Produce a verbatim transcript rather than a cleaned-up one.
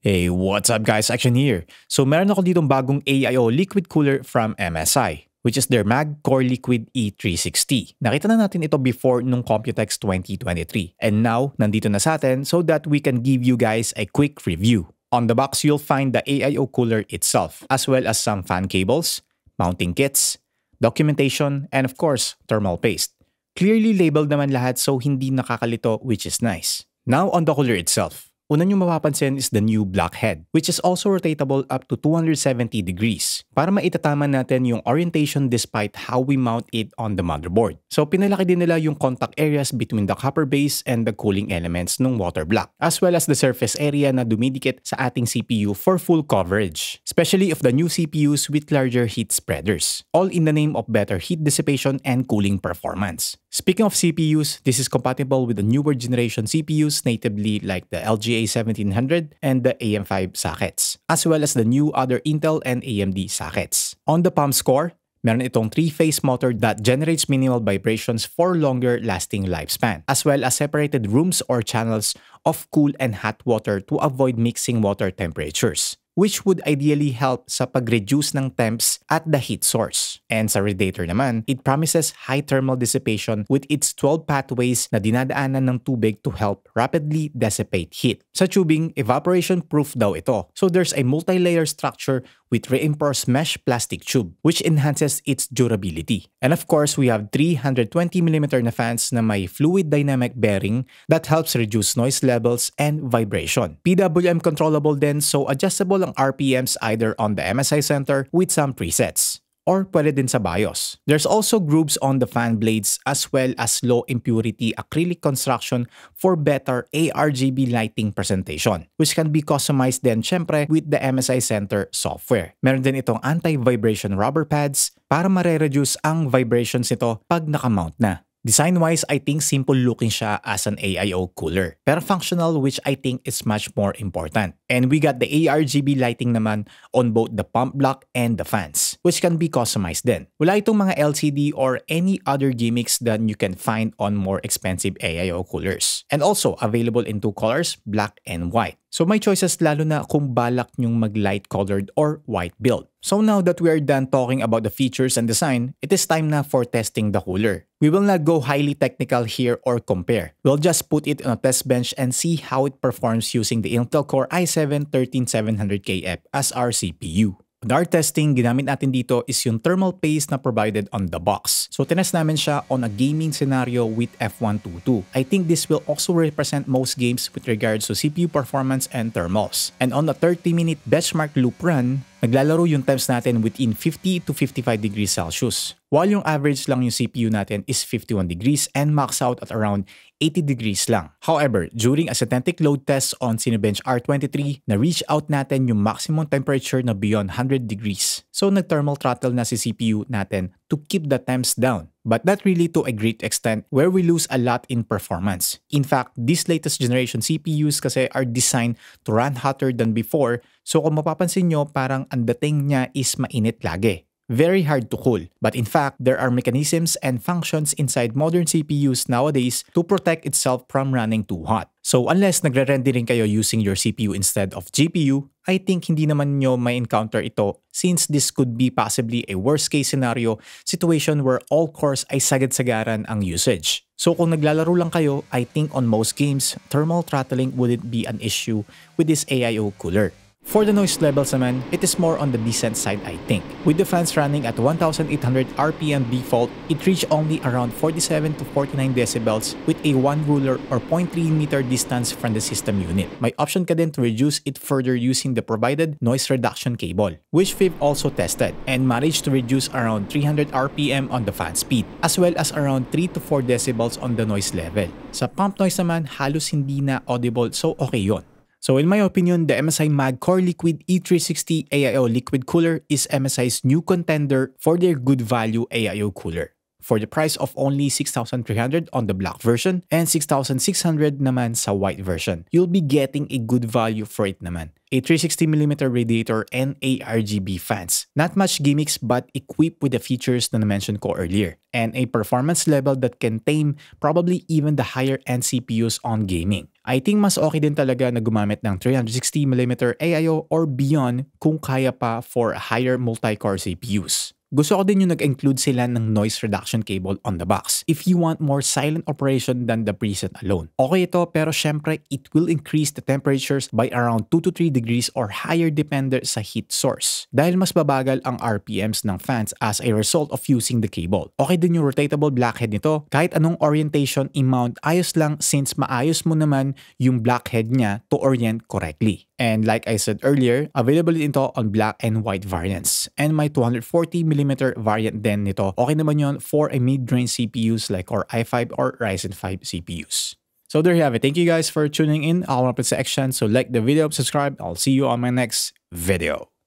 Hey, what's up guys? Xtian here. So meron ako ditong bagong A I O liquid cooler from M S I, which is their MAG CoreLiquid E three sixty. Nakita na natin ito before nung Computex twenty twenty-three. And now, nandito na sa atin so that we can give you guys a quick review. On the box, you'll find the A I O cooler itself, as well as some fan cables, mounting kits, documentation, and of course, thermal paste. Clearly labeled naman lahat so hindi nakakalito, which is nice. Now on the cooler itself. Una nyo mapapansin is the new black head, which is also rotatable up to two hundred seventy degrees para maitatama natin yung orientation despite how we mount it on the motherboard. So pinalaki din nila yung contact areas between the copper base and the cooling elements ng water block, as well as the surface area na dumidikit sa ating C P U for full coverage, especially of the new C P Us with larger heat spreaders, all in the name of better heat dissipation and cooling performance. Speaking of C P Us, this is compatible with the newer generation C P Us natively like the L G A seventeen hundred and the A M five sockets, as well as the new other Intel and A M D sockets. On the pump's core, meron itong three-phase motor that generates minimal vibrations for longer lasting lifespan, as well as separated rooms or channels of cool and hot water to avoid mixing water temperatures, which would ideally help sa pag-reduce ng temps at the heat source. And sa radiator naman, it promises high thermal dissipation with its twelve pathways na dinadaanan ng tubig to help rapidly dissipate heat. Sa tubing, evaporation-proof daw ito. So there's a multi-layer structure with reinforced mesh plastic tube, which enhances its durability. And of course, we have three hundred twenty millimeter na fans na may fluid dynamic bearing that helps reduce noise levels and vibration. P W M controllable din, so adjustable ang R P Ms either on the M S I Center with some presets or pwede din sa BIOS. There's also grooves on the fan blades as well as low impurity acrylic construction for better A R G B lighting presentation, which can be customized then syempre with the M S I Center software. Meron din itong anti-vibration rubber pads para mare-reduce ang vibrations nito pag nakamount na. Design-wise, I think simple looking siya as an A I O cooler, pero functional, which I think is much more important. And we got the A R G B lighting naman on both the pump block and the fans, which can be customized then. Wala itong mga L C D or any other gimmicks that you can find on more expensive A I O coolers. And also, available in two colors, black and white. So may choices lalo na kung balak nyong mag-light colored or white build. So now that we are done talking about the features and design, it is time na for testing the cooler. We will not go highly technical here or compare. We'll just put it on a test bench and see how it performs using the Intel Core i seven thirteen seven hundred K F as our C P U. On our testing, ginamit natin dito is yung thermal paste na provided on the box. So tinest namin siya on a gaming scenario with F one twenty-two. I think this will also represent most games with regards to C P U performance and thermals. And on a thirty minute benchmark loop run, naglalaro yung temps natin within fifty to fifty-five degrees Celsius. While yung average lang yung C P U natin is fifty-one degrees and max out at around eighty degrees lang. However, during a synthetic load test on Cinebench R twenty-three, na-reach out natin yung maximum temperature na beyond one hundred degrees. So nag-thermal throttle na si C P U natin to keep the temps down. But not really to a great extent where we lose a lot in performance. In fact, these latest generation C P Us kasi are designed to run hotter than before. So kung mapapansin nyo, parang ang dating niya is mainit lagi. Very hard to cool. But in fact, there are mechanisms and functions inside modern C P Us nowadays to protect itself from running too hot. So unless nagre-rendering kayo using your C P U instead of G P U, I think hindi naman nyo may encounter ito since this could be possibly a worst case scenario situation where all cores ay sagad-sagaran ang usage. So kung naglalaro lang kayo, I think on most games, thermal throttling wouldn't be an issue with this A I O cooler. For the noise levels naman, it is more on the decent side I think. With the fans running at one thousand eight hundred R P M default, it reached only around forty-seven to forty-nine decibels with a one ruler or zero point three meter distance from the system unit. May option ka din to reduce it further using the provided noise reduction cable, which we've also tested and managed to reduce around three hundred R P M on the fan speed, as well as around three to four decibels on the noise level. Sa pump noise naman, halos hindi na audible so okay yon. So in my opinion, the M S I MAG CoreLiquid E three sixty A I O Liquid Cooler is M S I's new contender for their good value A I O cooler. for the price of only six thousand three hundred on the black version and six thousand six hundred naman sa white version. You'll be getting a good value for it naman. A three hundred sixty millimeter radiator and A R G B fans. Not much gimmicks but equipped with the features na na-mention ko earlier. And a performance level that can tame probably even the higher-end C P Us on gaming. I think mas okay din talaga na gumamit ng three hundred sixty millimeter A I O or beyond kung kaya pa for higher multi-core C P Us. Gusto ko din yung nag-include sila ng noise reduction cable on the box if you want more silent operation than the preset alone. Okay ito pero syempre it will increase the temperatures by around two to three degrees or higher depende sa heat source dahil mas babagal ang R P Ms ng fans as a result of using the cable. Okay din yung rotatable blackhead nito, kahit anong orientation i-mount ayos lang since maayos mo naman yung blackhead niya to orient correctly. And like I said earlier, available ito on black and white variants. And my two hundred forty millimeter variant din nito, okay naman yun for a mid-range C P Us like our i five or Ryzen five C P Us. So there you have it. Thank you guys for tuning in. I'll wrap it section. So like the video, subscribe. I'll see you on my next video.